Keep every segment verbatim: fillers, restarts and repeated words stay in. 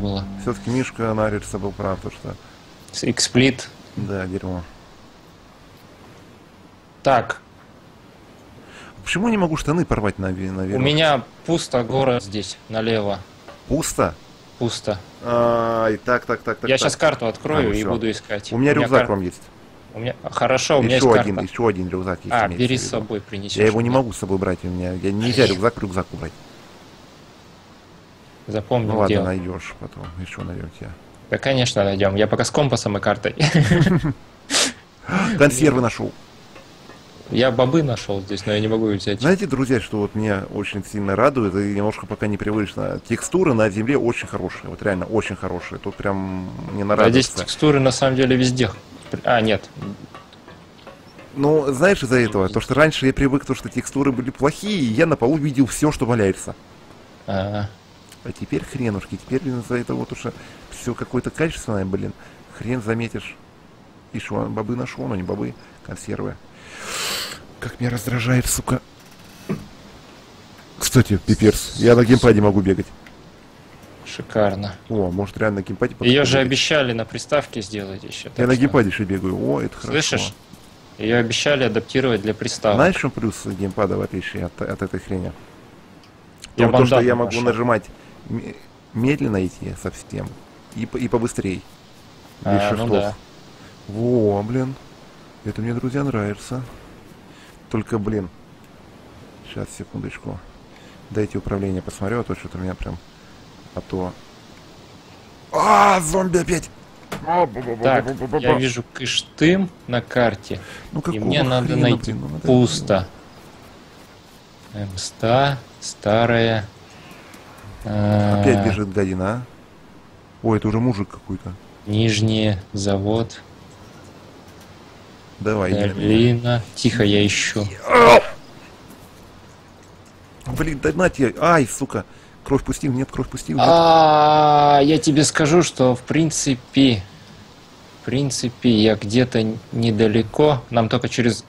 было. Все-таки Мишка Нарица был прав, то что... Икс-сплит. Да, дерьмо. Так. Почему не могу штаны порвать наверх? У меня пусто, город здесь, налево. Пусто? Пусто. А, и так, так, так, так. Я так. Сейчас карту открою а, и все. Буду искать. У меня, у меня рюкзак кар... вам есть. У меня... Хорошо, у меня еще есть один, карта. Еще один рюкзак есть. А, бери с собой, принеси. Я его не могу с собой брать, у меня я... нельзя рюкзак к рюкзаку брать. Запомнил, ну, ладно, дело. Найдешь потом, еще найдем тебя. Да, конечно, найдем. Я пока с компасом и картой. Консервы нашел. Я бобы нашел здесь, но я не могу их взять. Знаете, друзья, что вот меня очень сильно радует и немножко пока непривычно. Текстуры на земле очень хорошие, вот реально очень хорошие. Тут прям не нарадуется. А здесь текстуры на самом деле везде. А, нет. Ну, знаешь, из-за этого, то что раньше я привык, то что текстуры были плохие, и я на полу видел все, что валяется. А-а-а. А теперь хренушки, теперь из-за этого вот уж все какое-то качественное, блин. Хрен заметишь. И что, бобы нашел, но не бобы, консервы. Как меня раздражает, сука. Кстати, пиперс, я на геймпаде могу бегать. Шикарно. О, может реально на геймпаде... Ее же бегать. Обещали на приставке сделать еще. Я на что... геймпаде еще бегаю, о, это Слышишь? Хорошо. Слышишь? Ее обещали адаптировать для приставок. Знаешь, что плюс геймпада в отличие от, от этой хрени? Я то, что я могу нашел. Нажимать медленно идти совсем и, и побыстрее. А, ну да. Во, блин. Это мне, друзья, нравится. Только, блин. Сейчас, секундочку. Дайте управление посмотрю, а то что-то у меня прям... А то... А, зомби опять! Так, я вижу Кыштым на карте. Ну, и мне надо найти пусто. Мста, старая. Опять бежит гадина. Ой, это уже мужик какой-то. Нижний завод. Давай, Элина. Тихо, я ищу. Блин, да на тебе. Ай, сука. Кровь пустил, нет, кровь пустил. А, я тебе скажу, что в принципе, в принципе, я где-то недалеко. Нам только через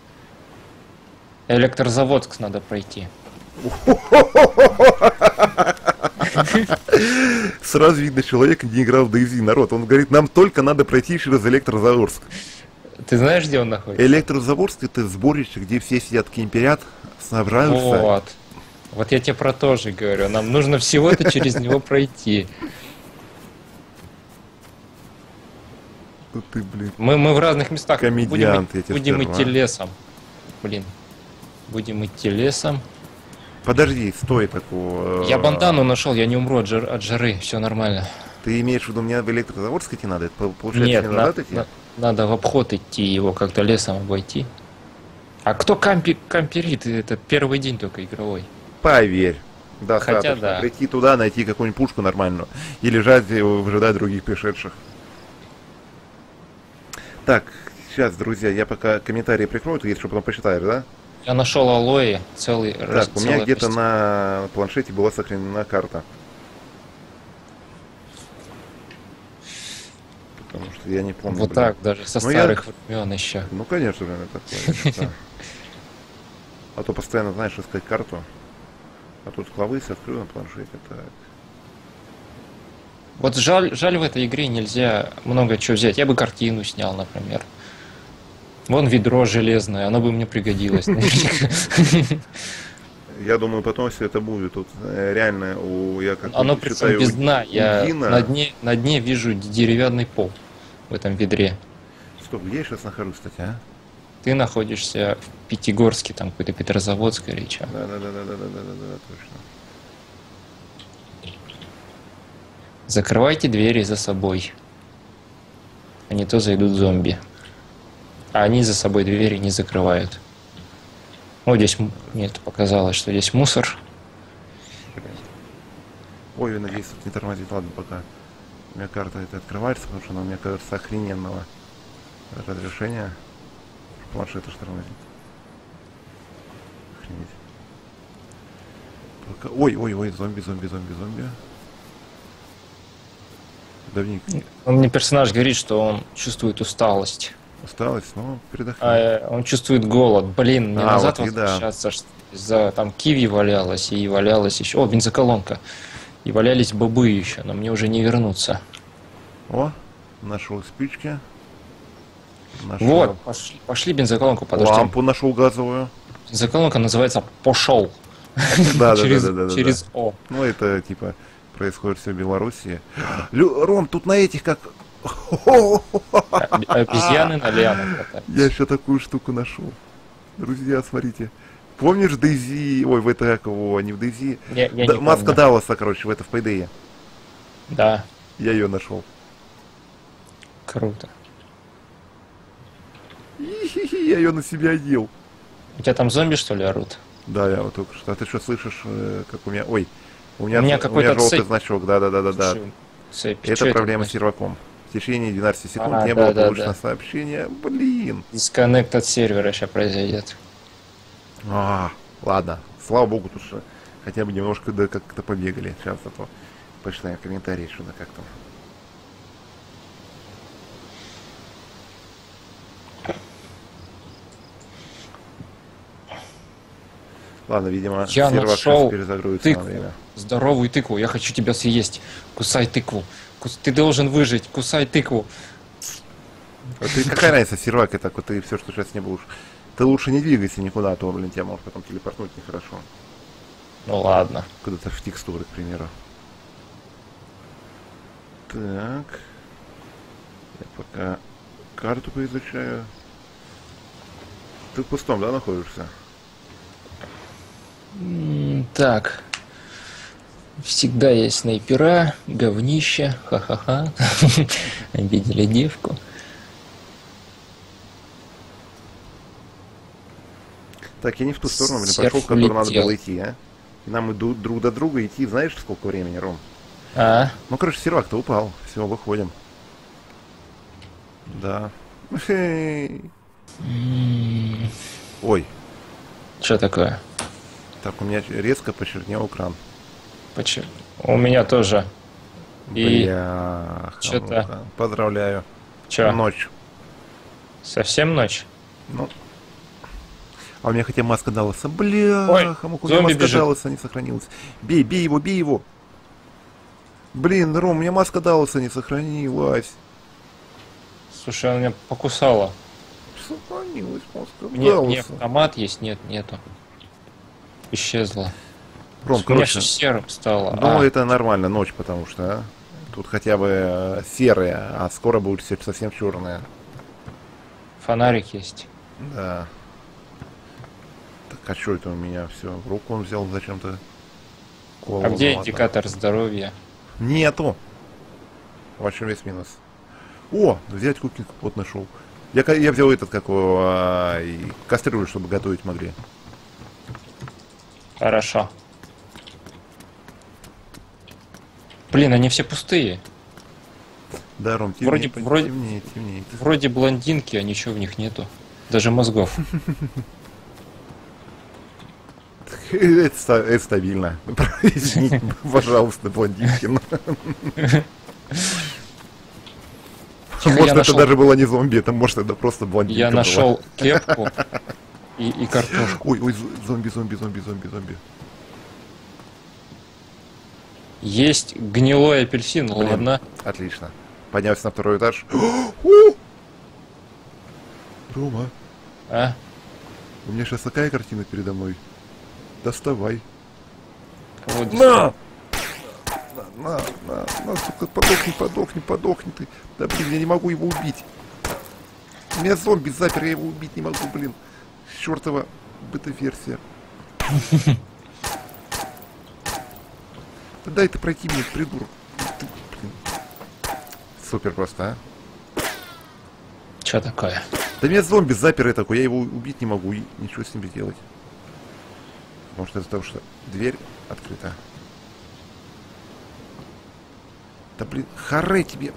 Электрозаводск надо пройти. Сразу видно, человек не играл в DayZ, народ. Он говорит, нам только надо пройти через Электрозаводск. Ты знаешь, где он находится? Электрозаводск — это сборище, где все сидят, кемперят, собираются. Вот. Вот я тебе про то же говорю. Нам нужно всего-то через него пройти. Ты, блин. Мы, мы в разных местах. Комедиант, будем, я будем скажу, идти а? лесом. Блин. Будем идти лесом. Подожди, стой такого. Я бандану нашел, я не умру от, жар, от жары, все нормально. Ты имеешь в виду, мне в Электрозаводск идти надо? Это, получается, Нет, не надо идти? На... Надо в обход идти, его как-то лесом обойти. А кто кампи камперит? Это первый день только игровой. Поверь. Достаточно. Хотя да. Прийти туда, найти какую-нибудь пушку нормальную. И лежать, и выжидать других пришедших. Так, сейчас, друзья, я пока комментарии прикрою, ты если потом посчитаешь, да? Я нашел алоэ, целый так, раз. Так, у меня где-то на планшете была сохранена карта. Потому что я не помню. Вот блин. Так даже, со ну, старых я... времен еще. Ну конечно, блин, это такое. А то постоянно, знаешь, искать карту. А тут клавы открыл на планшете. Так. Вот жаль, жаль, в этой игре нельзя много чего взять. Я бы картину снял, например. Вон ведро железное, оно бы мне пригодилось. Я думаю, потом все это будет. Тут реально у я как-то. Оно причем без дна. Я на дне, на дне вижу деревянный пол в этом ведре. Стоп, где я сейчас нахожусь, кстати, а? Ты находишься в Пятигорске, там какой-то Петрозаводск или что. Да, да, да, да, да, да, да, да, точно. Закрывайте двери за собой. А не то зайдут зомби. А они за собой двери не закрывают. О, здесь... Нет, показалось, что здесь мусор. Ой, надеюсь, тут не тормозит. Ладно, пока. У меня карта это открывается, потому что она у меня, кажется, охрененного разрешения. Планшет аж тормозит. Охренеть. Пока... Ой, ой, ой, зомби, зомби, зомби, зомби. Давник. Он мне персонаж говорит, что он чувствует усталость. Усталость, но передохнул. А, он чувствует голод. Блин, мне а, назад вот возвращаться, да. За, там киви валялась и валялась еще. О, бензоколонка. И валялись бобы еще, но мне уже не вернуться. О, нашел спички. Нашел... Вот, пошли, пошли бензоколонку, подожди. Лампу нашел газовую. Бензоколонка называется «Пошел». Да, да, да, да. Через О. Ну, это, типа, происходит все в Белоруссии. Ром, тут на этих как... Обезьяны на лианах. Я еще такую штуку нашел. Друзья, смотрите. Помнишь DayZ? Ой, в это кого? Не в DayZ. Маска Далласа, короче, в это в PayDay. Да. Я ее нашел. Круто. Я ее на себя одел. У тебя там зомби, что ли, орут? Да, я вот только что. А ты что слышишь, как у меня... Ой, у меня, меня какой-то желтый значок. Да-да-да-да-да. Это проблема с серваком. В течение двенадцати секунд а, не да, было да, получено да. сообщения. Блин. Дисконнект от сервера сейчас произойдет. А, ладно. Слава богу, тут что хотя бы немножко да, как-то побегали. Сейчас зато почитаем комментарии, что да как там. Ладно, видимо, я нашел тыкву, здоровую тыкву, я хочу тебя съесть. Кусай тыкву. Кус... Ты должен выжить, кусай тыкву. А ты какая разница, сервак, это вот, ты все, что сейчас не было. Ты лучше не двигайся никуда, а то, блин, тебя может потом телепортнуть нехорошо. Ну ладно. Куда-то в текстуры, к примеру. Так. Я пока карту поизучаю. Ты в пустом, да, находишься? Так, всегда есть снайпера, говнище, ха-ха-ха, обидели девку. Так, я не в ту сторону, блин, пошел, в которую надо было идти, а? Нам идут друг до друга идти, знаешь, сколько времени, Ром? А? Ну, короче, сервак-то упал, все, выходим. Да. Ой. Что такое? Так, у меня резко почернел экран. Почему? У меня тоже. Бля, и... то поздравляю. Че? Ночь. Совсем ночь? Ну. А у меня хотя маска Далласа. Бля, ой, хамук, у меня маска Далласа не сохранилась. Бей, бей его, бей его. Блин, Ром, у меня маска Далласа не сохранилась. Слушай, она меня покусала. Сохранилась маска Далласа. Нет, автомат есть? Нет, нету. Исчезла. Ром, короче, серым стало. Ну, а. это нормально, ночь, потому что а? тут хотя бы серые, а скоро будет все совсем черные. Фонарик есть. Да. Так, а что это у меня все? В руку он взял зачем-то. А где индикатор здоровья? Нету. В чем весь минус? О, взять кукинг вот нашел. Я, я взял этот, как его, кастрюлю, чтобы готовить могли. Хорошо. Блин, они все пустые. Да, Ром, темнее, вроде, темнее, вроде, темнее, темнее. вроде блондинки, а ничего в них нету. Даже мозгов. Это стабильно. Извините, пожалуйста, блондинки. Может, это даже было не зомби, это может это просто блондинка. Я нашел кепку. И, и картошку. Ой, ой, зомби, зомби, зомби, зомби, зомби. Есть гнилой апельсин, блин, ладно. Отлично. Поднялся на второй этаж. Рома. А? У меня сейчас такая картина передо мной. Доставай. Вот на! на! На, на, на, сука, подохни, подохни, подохни ты. Да блин, я не могу его убить. У меня зомби запер, я его убить не могу, блин. Чёртова бета-версия. Да дай ты пройти мне, придурок. Ты, супер просто, а? Чё такое? Да меня зомби заперы такой, я его убить не могу и ничего с ним сделать. Может из-за того, что дверь открыта. Да блин, харе тебе.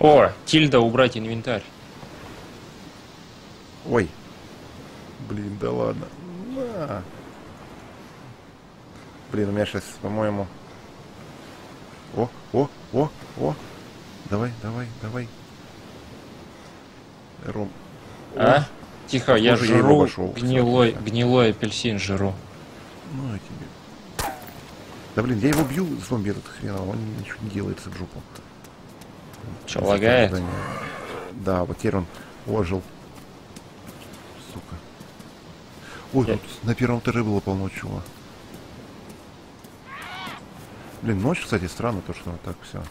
О, тильда убрать инвентарь. Ой. Блин, да ладно. На. Блин, у меня сейчас, по-моему... О, о, о, о. Давай, давай, давай. Ром. А? О. Тихо, я жру я гнилой, гнилой апельсин жру. На тебе. Да блин, я его бью, зомби этот хренов, он ничего не делается в жопу. Че, лагает? Да, вот теперь он ожил. Сука. Ой, я... тут на первом этаже было полно чего. Блин, ночь, кстати, странно, то, что вот так все.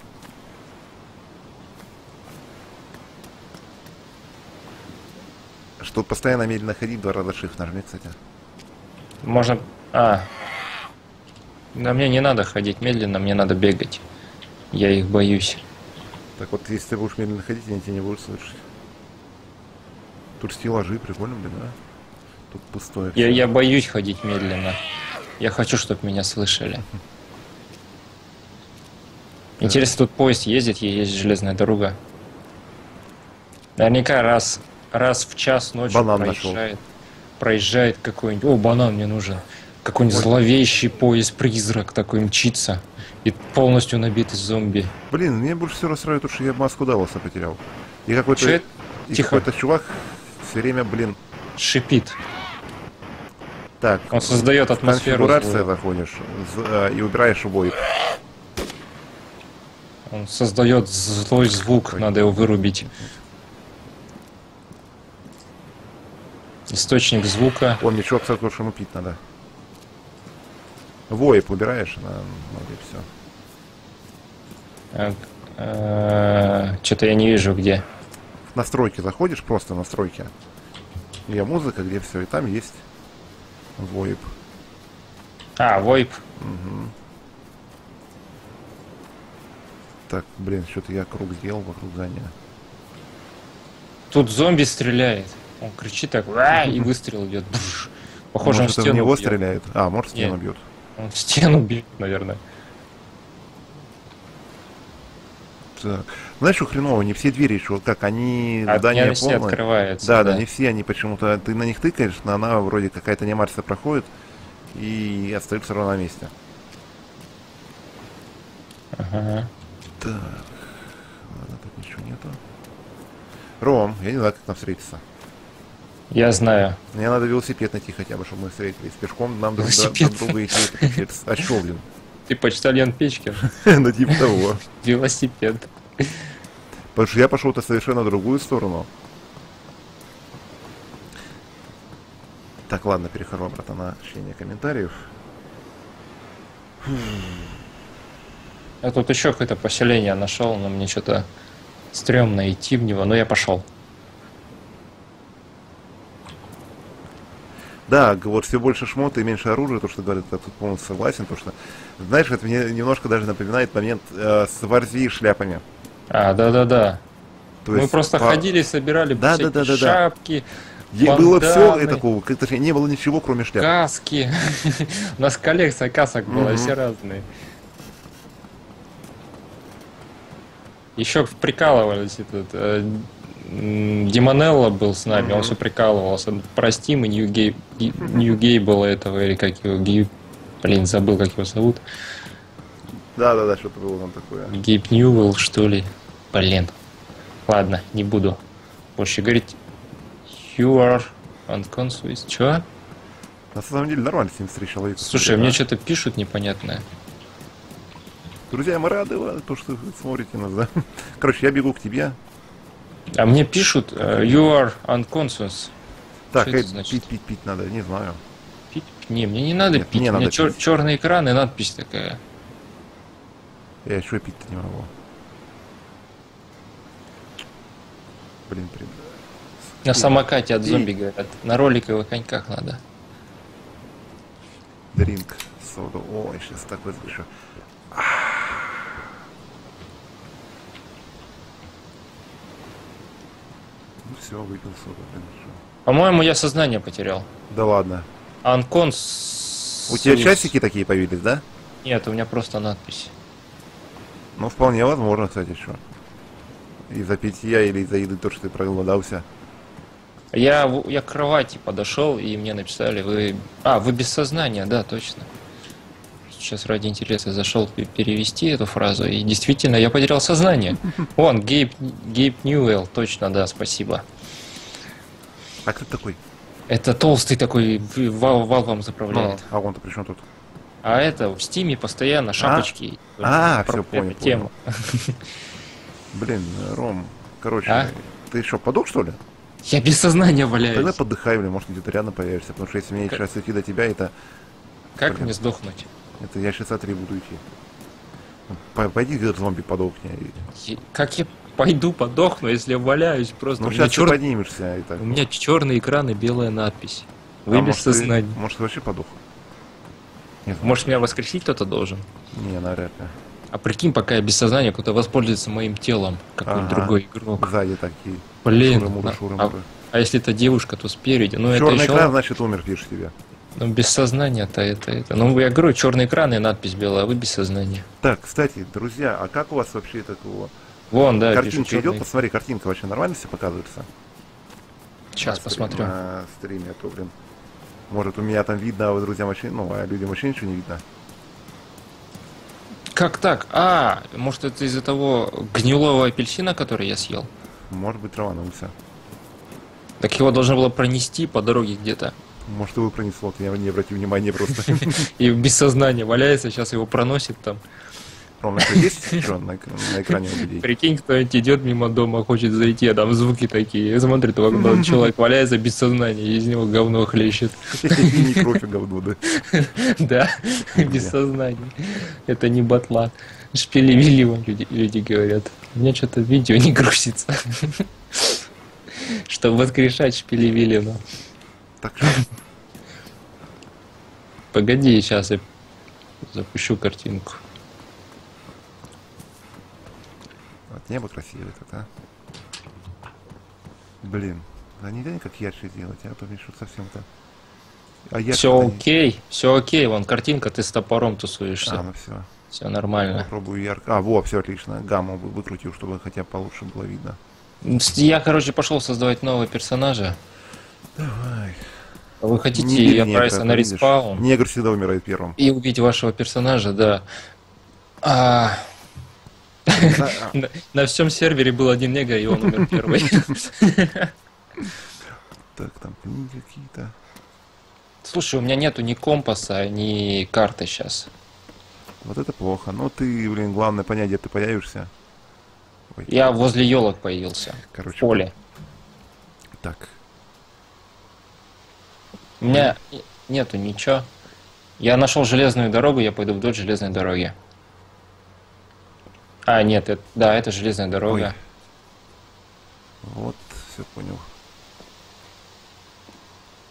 Что постоянно медленно ходить, два раза shift нажми, кстати. Можно... А. Да мне не надо ходить медленно, мне надо бегать. Я их боюсь. Так вот, если ты будешь медленно ходить, они тебя не будут слышать. Тут стеллажи, прикольно, блин, да? Тут пустое. Я, я боюсь ходить медленно. Я хочу, чтобы меня слышали. Интересно, тут поезд ездит, есть железная дорога. Наверняка раз, раз в час ночью проезжает, проезжает какой-нибудь... О, банан мне нужен. Какой-нибудь зловещий поезд-призрак такой мчится. И полностью набитый зомби. Блин, мне больше всего расстраивает, потому что я Маску Далласа потерял. И какой-то какой-то чувак все время, блин... Шипит. Так. Он создает атмосферу. В конфигурацию заходишь и убираешь обоих. Он создает злой звук, надо его вырубить. Источник звука. Он ничего, кстати, лучше ему пить надо. Воип убираешь, на все. Что-то я не вижу, где. В настройки заходишь, просто в настройки. Где музыка, где все, и там есть воип. А, воип. Угу. Так, блин, что-то я круг сделал вокруг здания. Тут зомби стреляет. Он кричит так, и выстрел идет. Буш. Похоже, может, он в стену в него бьет. Стреляет. А, может, в стену Нет. бьет. Он в стену бьет, наверное. Так. Знаешь, что хреново, не все двери еще, как они... А здание все открывается. Да, да, да, не все они почему-то... Ты на них тыкаешь, но она вроде какая-то немарсия проходит и остается ровно на месте. Ага. Так, ладно, тут ничего нету. Ром, я не знаю, как нам встретиться. Я знаю. Мне надо велосипед найти хотя бы, чтобы мы встретились. Пешком нам друг друга идти. А чё, блин? Ты почтальон печки. Ну, типа того. Велосипед. Потому что я пошел-то совершенно другую сторону. Так, ладно, перехожу обратно на чтение комментариев. Я тут еще какое-то поселение нашел, но мне что-то стрёмно идти в него, но я пошел. Да, вот все больше шмота и меньше оружия, то, что говорят, я тут полностью согласен, потому что, знаешь, это мне немножко даже напоминает момент э, с Варзи и шляпами. А, да-да-да. Мы есть, просто по... ходили, собирали да, всякие да, да, да, шапки. Банданы, было все такого, точнее, не было ничего, кроме шляп. Каски. У нас коллекция касок была, все разные. Еще прикалывались, этот э, Демонелло был с нами, mm-hmm. он все прикалывался. Прости, мы Нью-Гей mm-hmm. было этого, или как его, Гейб, блин, забыл, как его зовут. Да-да-да, что-то было там такое. Гейб Ньюэлл, что ли? Блин. Ладно, не буду больше говорить. You are unconscious. Чё? На самом деле нормально с ним встречал. Слушай, да? Мне что-то пишут непонятное. Друзья, мы рады вам, то, что вы смотрите нас, да? Короче, я бегу к тебе. А мне пишут, uh, you are unconscious. Так, это значит? Пить, пить, пить надо, не знаю. Пить? Не, мне не надо Нет, пить, мне у меня чер черный экран и надпись такая. Я еще пить-то не могу. Блин, блин. На самокате от зомби, говорят. На роликовых коньках надо. Дринк, соду. Ой, сейчас такой слышу. Ну все, выпил соду. По-моему, я сознание потерял. Да ладно. Анкон с... У тебя часики такие появились, да? Нет, у меня просто надпись. Ну, вполне возможно, кстати, еще. Из-за питья или из-за еды, то, что ты проголодался. Я, я к кровати подошел, и мне написали, вы... А, вы без сознания, да, точно. Сейчас ради интереса зашел перевести эту фразу, и действительно я потерял сознание. Вон, Гейб, Гейб Ньюэлл, точно, да, спасибо. А кто такой? Это толстый такой вал, вал вам заправляет. Ну, а он-то при чем тут? А это в стиме постоянно шапочки. А, а все, понял, тему. понял. Блин, Ром, короче, а? ты что, подох, что ли? Я без сознания валяюсь. Тогда подыхай, блин, может, где-то рядом появишься, потому что если мне как... сейчас идти до тебя, это... Как блин, мне сдохнуть? Это я сейчас от три буду идти. Пойди где-то зомби подохни. Я... Как я пойду подохну, если я валяюсь просто? Ну, сейчас чер... ты поднимешься. Итак. У меня черный экран и белая надпись. Вы а без может, сознания. Ты... Может, ты вообще подох? Нет, может, меня воскресить кто-то должен? Не, наверное. А прикинь, пока я без сознания, кто-то воспользуется моим телом, какой-нибудь ага. другой игрок. Сзади такие. Блин. Шуры-муры, шуры-муры. А, а если это девушка, то спереди. Ну, черный это еще... экран, значит, умер, пишет тебя. Ну, без сознания-то это, это. Ну, я говорю, черный экран и надпись белая, а вы без сознания. Так, кстати, друзья, а как у вас вообще такого? Вон, да, картинка пишу, идет, черный... посмотри, картинка вообще нормально все показывается? Сейчас на посмотрю. Стрим, на стриме, а то, блин. Может, у меня там видно, а вы, друзья, вообще, ну, а людям вообще ничего не видно. Как так? А, может, это из-за того гнилого апельсина, который я съел? Может быть, рванулся. Так его должно было пронести по дороге где-то. Может, его пронесло, я не обратил внимания просто. И без сознания валяется, сейчас его проносит там. Ровно есть на экране людей? Прикинь, кто-нибудь идет мимо дома, хочет зайти, а там звуки такие. Смотрит в окно, человек валяется без сознания, из него говно хлещет. И не кровь, а говно, да? Да, без сознания. Это не батла. Шпилевили вам люди говорят. У меня что-то видео не грузится. Чтобы воскрешать шпилевилину. Так что? Погоди, сейчас я запущу картинку. От неба красиво это, да? Блин, да нельзя никак ярче делать, а то мешут совсем-то. А все окей, не... все окей, вон картинка, ты с топором тусуешься. А, ну все. Все нормально. Попробую ярко. А, во, все отлично. Гамму выкрутил, чтобы хотя бы получше было видно. Я, короче, пошел создавать нового персонажа. Давай. Вы хотите отправиться на респаун? Негр всегда умирает первым. И убить вашего персонажа, да. А... Да. на, на всем сервере был один негр, и он умер первый. Так, там книги какие-то. Слушай, у меня нету ни компаса, ни карты сейчас. Вот это плохо. Но ты, блин, главное понять, где ты появишься. Ой. Я возле елок появился. Короче, в поле. Так. У меня нету ничего. Я нашел железную дорогу, я пойду вдоль железной дороги. А, нет, это, да, это железная дорога. Ой. Вот, все понял.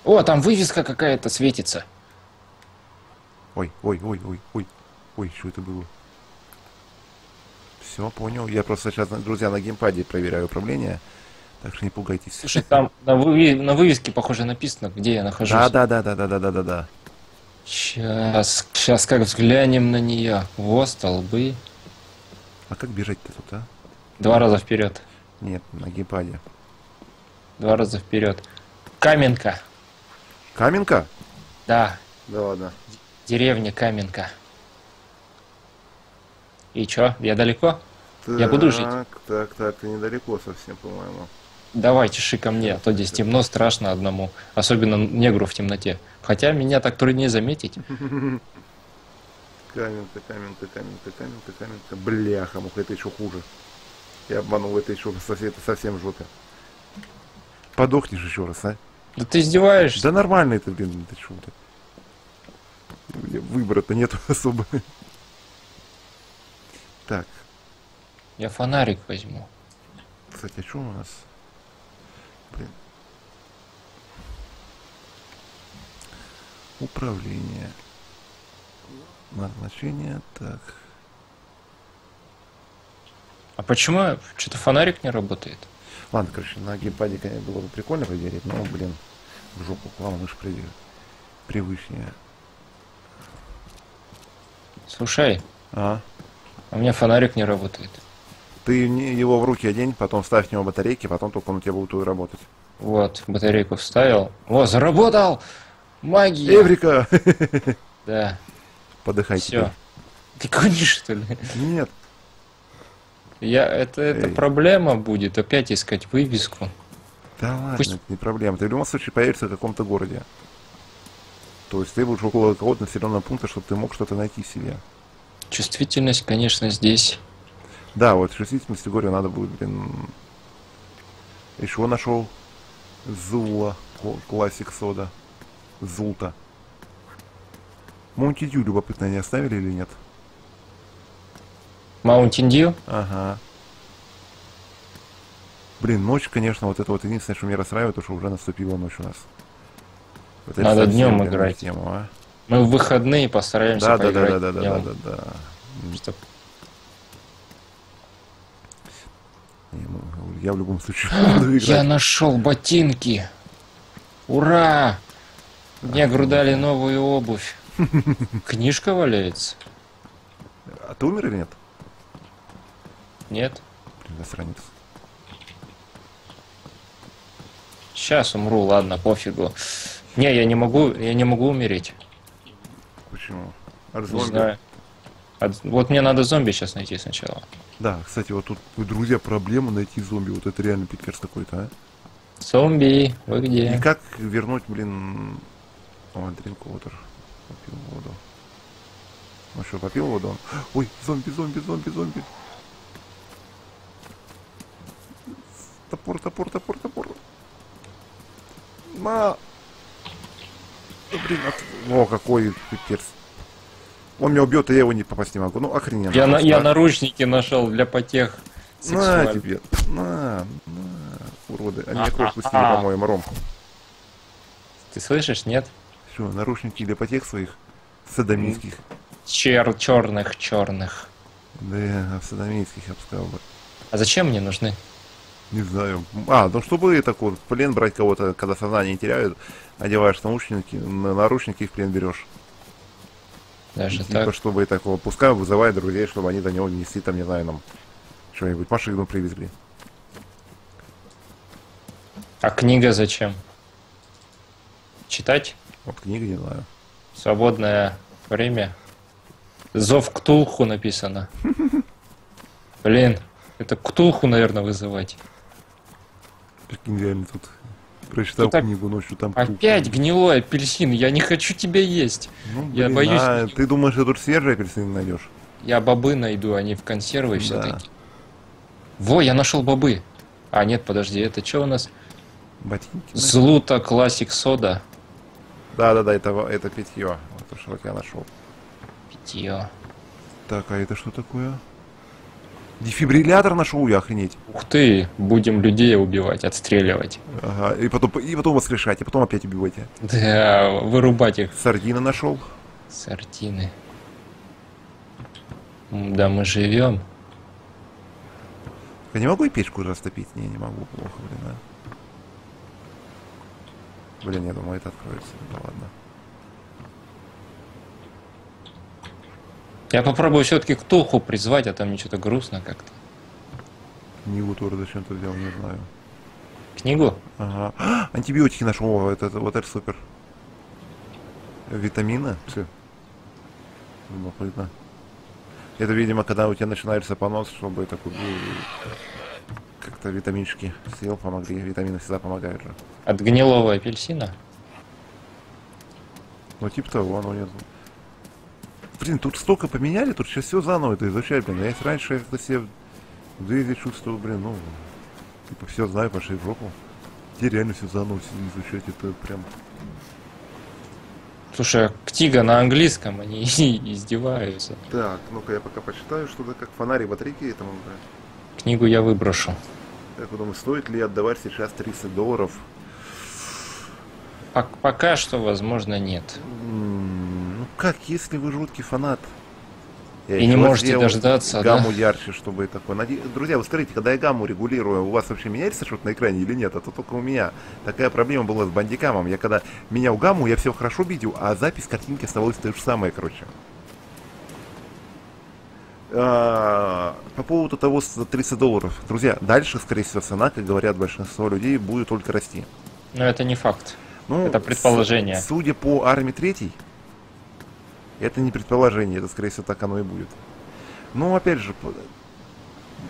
О, там вывеска какая-то светится. Ой, ой, ой, ой, ой. Ой, что это было? Все, понял. Я просто сейчас, друзья, на геймпаде проверяю управление. Так что не пугайтесь. Слушай, там на, вы... на вывеске, похоже, написано, где я нахожусь. Да, да, да, да, да, да, да, да, да. Сейчас, сейчас как взглянем на нее. Во, столбы. А как бежать-то тут, а? Два раза вперед. Нет, на геймпаде. Два раза вперед. Каменка. Каменка? Да. Да ладно. Деревня Каменка. И чё, я далеко? Так, я буду жить. Так, так, ты недалеко совсем, по-моему. Давай, чеши ко мне, а то здесь темно, страшно одному. Особенно негру в темноте. Хотя меня так труднее заметить. Каменка, каменка, каменка, каменка, каменка. Бляха, муха, это еще хуже. Я обманул, это еще совсем, это совсем жутко. Подохнешь еще раз, а? Да ты издеваешься. Да нормально это, блин, это чудо. Выбора-то нету особо. Так. Я фонарик возьму. Кстати, а что у нас? Блин. Управление. Назначение, так. А почему что-то фонарик не работает? Ладно, короче, на геймпаде, конечно, было бы прикольно проверить, но, блин, в жопу к вам уж привычнее. Слушай, а? У меня фонарик не работает. Ты его в руки одень, потом вставь в него батарейки, потом только он у тебя будет работать. Вот, батарейку вставил. О, заработал! Магия! Эврика! Да. Подыхай. Все. Ты конишь, что ли? Нет. Я, это, это проблема будет, опять искать вывеску. Да ладно, пусть... это не проблема. Ты в любом случае появишься в каком-то городе. То есть ты будешь около какого-то населенного пункта, чтобы ты мог что-то найти себе. Чувствительность, конечно, здесь. Да, вот чувствительность, говорю, надо будет, блин... Еще нашел Зула, классик сода. Zulta. Mountain Dew, любопытно, они оставили или нет? Mountain Dew? Ага. Блин, ночь, конечно, вот это вот единственное, что меня расстраивает, то, что уже наступила ночь у нас. Вот надо днем играть. Тему, а? Мы в выходные постараемся да, поиграть. Да, да, да, да, да, да, да. Чтоб... Не, ну, я в любом случае буду играть. Я нашел ботинки. Ура! Мне грудали новую обувь. Книжка валяется. А ты умер или нет? Нет. Блин, засранец. Сейчас умру, ладно, пофигу. Не, я не могу, я не могу умереть. Почему? От зомби? Не знаю. От... Вот мне надо зомби сейчас найти сначала. Да, кстати, вот тут, друзья, проблема найти зомби. Вот это реально пипец такой-то, а? Зомби, вы где? И как вернуть, блин... О, drink water. Попил воду. Ну что, попил воду? Ой, зомби, зомби, зомби, зомби. Топор, топор, топор, топор. Ма... Ну, блин, от... О, какой пипец. Он меня убьет, и я его не попасть не могу. Ну, охрененно. Я, на... я наручники нашел для потех. На тебе. На, на, уроды. Они а, кровь пустили, а, а. по-моему, Ромку. Ты слышишь, нет? Все, наручники для потех своих садомийских. Чер черных, черных. Да, садомийских, я бы сказал. А зачем мне нужны? Не знаю. А, ну чтобы такой вот, в плен брать кого-то, когда сознание теряют, одеваешь наушники, наручники и в плен берешь. Даже типа, так? Чтобы и такого. Пускай вызывает друзей, чтобы они до него несли, там, не знаю, нам что-нибудь, машину привезли. А книга зачем? Читать? Вот книга, не знаю. Свободное время. Зов Ктулху написано. Блин. Это Ктулху, наверное, вызывать. Прикинь, реально тут прочитал тут книгу ночью, там опять Ктулху. Гнилой апельсин, я не хочу тебя есть. Ну, я блин, боюсь... А, ты думаешь, что тут свежий апельсин найдешь? Я бобы найду, они в консервы, да. Все-таки. Во, я нашел бобы. А, нет, подожди, это что у нас? Ботинки. Zulta классик сода. Да-да-да, это, это питье. Вот то, что я нашел. Питье. Так, а это что такое? Дефибриллятор нашел, я охренеть. Ух ты, будем людей убивать, отстреливать. Ага, и потом, и потом воскрешать, и потом опять убивать. Да, вырубать их. Сардины нашел. Сардины. Да, мы живем. Я не могу и печку растопить? Не, не могу, плохо, блин, а. Блин, я думаю, это откроется. Да ладно. Я попробую все-таки Ктулху призвать, а там мне что-то грустно как-то. Книгу тоже зачем-то взял, не знаю. Книгу? Ага. А, антибиотики нашел, это, это, вот это супер. Витамины? Все. Любопытно. Это, видимо, когда у тебя начинается понос, чтобы такой... Как-то витаминчики съел, помогли. Витамины всегда помогают же. От гнилого апельсина? Ну, типа того, оно нет. Блин, тут столько поменяли, тут сейчас все заново это изучать, блин. Я раньше я как-то себе в DayZ чувствовал, блин, ну, типа, все знаю, пошли в жопу. Теперь реально все заново все изучать, это прям... Слушай, ктига на английском, они издеваются. Так, ну-ка я пока почитаю, что-то как фонари, батарейки там. Книгу я выброшу. Так, думаю, стоит ли отдавать сейчас тридцать долларов? Пока что, возможно, нет. Как, если вы жуткий фанат? Я и не можете дождаться, гамму, да? Ярче, чтобы и такое. Наде... Друзья, вы скажите, когда я гамму регулирую, у вас вообще меняется что-то на экране или нет? А то только у меня. Такая проблема была с бандикамом. Я когда менял гамму, я все хорошо видел, а запись картинки оставалась то же самое, короче. А, по поводу того, за тридцать долларов. Друзья, дальше, скорее всего, цена, как говорят большинство людей, будет только расти. Но это не факт. Ну, это предположение. Судя по армии три... Это не предположение, это, скорее всего, так оно и будет. Но, опять же,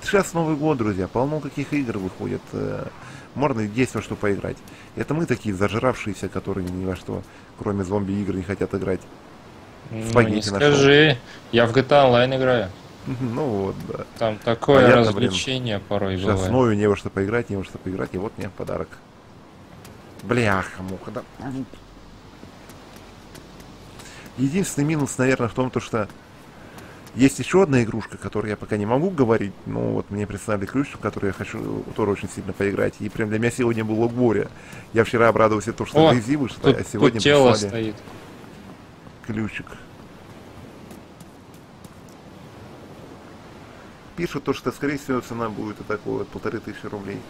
Сейчас Новый год, друзья, полно каких игр выходит. Можно есть во что поиграть. Это мы такие зажравшиеся, которые ни во что, кроме зомби-игр, не хотят играть. Ну, не скажи, нашел. Я в джи ти эй Online играю. Ну вот, да. Там такое понятно, развлечение, блин, порой сейчас бывает. Сейчас ною не во что поиграть, не во что поиграть, и вот мне подарок. Бляха, муха, да. Единственный минус, наверное, в том, то, что есть еще одна игрушка, которую я пока не могу говорить, но вот мне прислали ключ, в который я хочу тоже очень сильно поиграть. И прям для меня сегодня было горе. Я вчера обрадовался то, что DayZ вышла, а сегодня тут тело прислали стоит. Ключик. Пишут то, что, скорее всего, цена будет такой вот полторы тысячи рублей.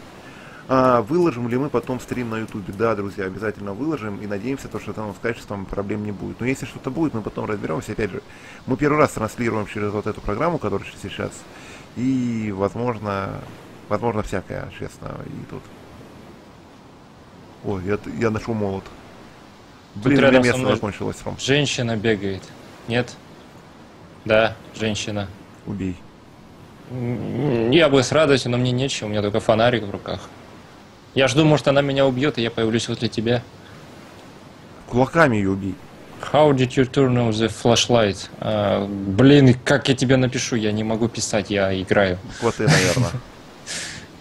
А выложим ли мы потом стрим на ютубе? Да, друзья, обязательно выложим и надеемся, то, что там с качеством проблем не будет. Но если что-то будет, мы потом разберемся. Опять же, мы первый раз транслируем через вот эту программу, которая сейчас. И, возможно, возможно всякое, честно, и тут. Ой, я, я ношу молот. Блин, у меня место закончилось, Ром. Женщина бегает. Нет? Да, женщина. Убей. Я бы с радостью, но мне нечего, у меня только фонарик в руках. Я жду, может, она меня убьет, и я появлюсь возле тебя. Кулаками ее убей. How did you turn on the flashlight? А, блин, как я тебе напишу? Я не могу писать, я играю. Буква Т, наверное.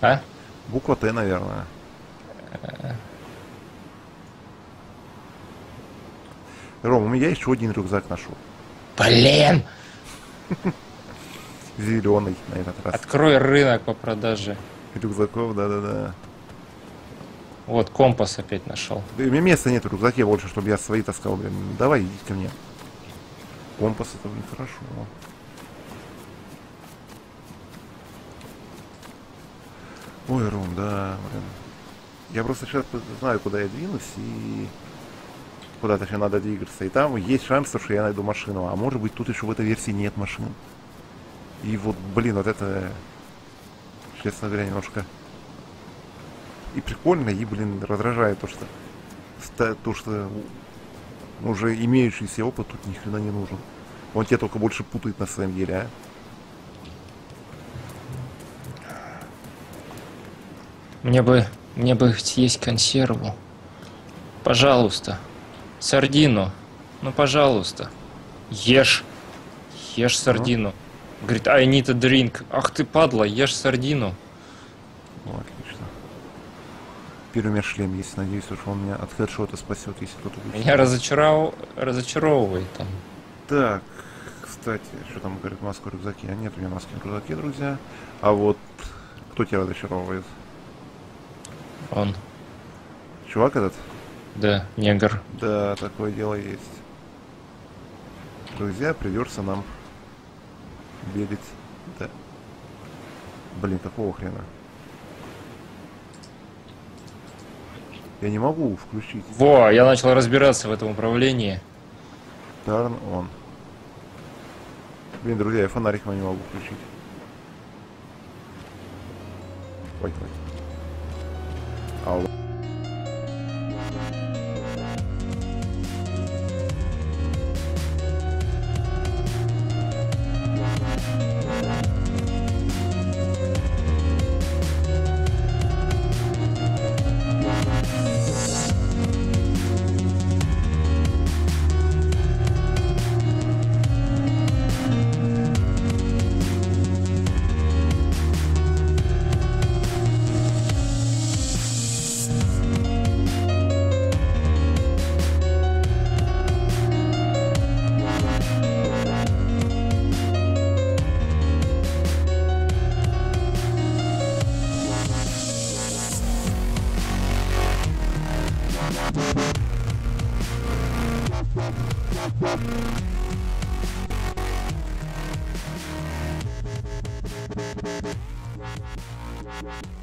А? Буква Т, наверное. Ром, у меня еще один рюкзак ношу. Блин! Зеленый на этот раз. Открой рынок по продаже рюкзаков, да-да-да. Вот компас опять нашел. У меня места нет в рюкзаке больше, чтобы я свои таскал, блин. Давай, иди ко мне. Компас это, блин, хорошо. Ой, Ром, да, блин. Я просто сейчас знаю, куда я двинусь и куда-то еще надо двигаться. И там есть шанс, что я найду машину. А может быть, тут еще в этой версии нет машин. И вот, блин, вот это, честно говоря, немножко и прикольно, и, блин, раздражает то, что то, что уже имеющийся опыт тут ни хрена не нужен. Он тебя только больше путает на самом деле, а? Мне бы, мне бы съесть консерву. Пожалуйста. Сардину. Ну, пожалуйста. Ешь. Ешь сардину. Говорит, I need a drink. Ах ты, падла, ешь сардину. Ну, отлично. Теперь у меня шлем есть, надеюсь, уж он меня от хедшота спасет, если кто-то будет. Меня разочаров... разочаровывает там. Так, кстати, что там говорит, маска в рюкзаке? Нет, у меня маски в рюкзаке, друзья. А вот, кто тебя разочаровывает? Он. Чувак этот? Да, негр. Да, такое дело есть. Друзья, придется нам бегать, да. Блин, такого хрена. Я не могу включить. Во, я начал разбираться в этом управлении. Turn on. Блин, друзья, я фонарик не могу включить. Ой, ой. Алло. Yeah.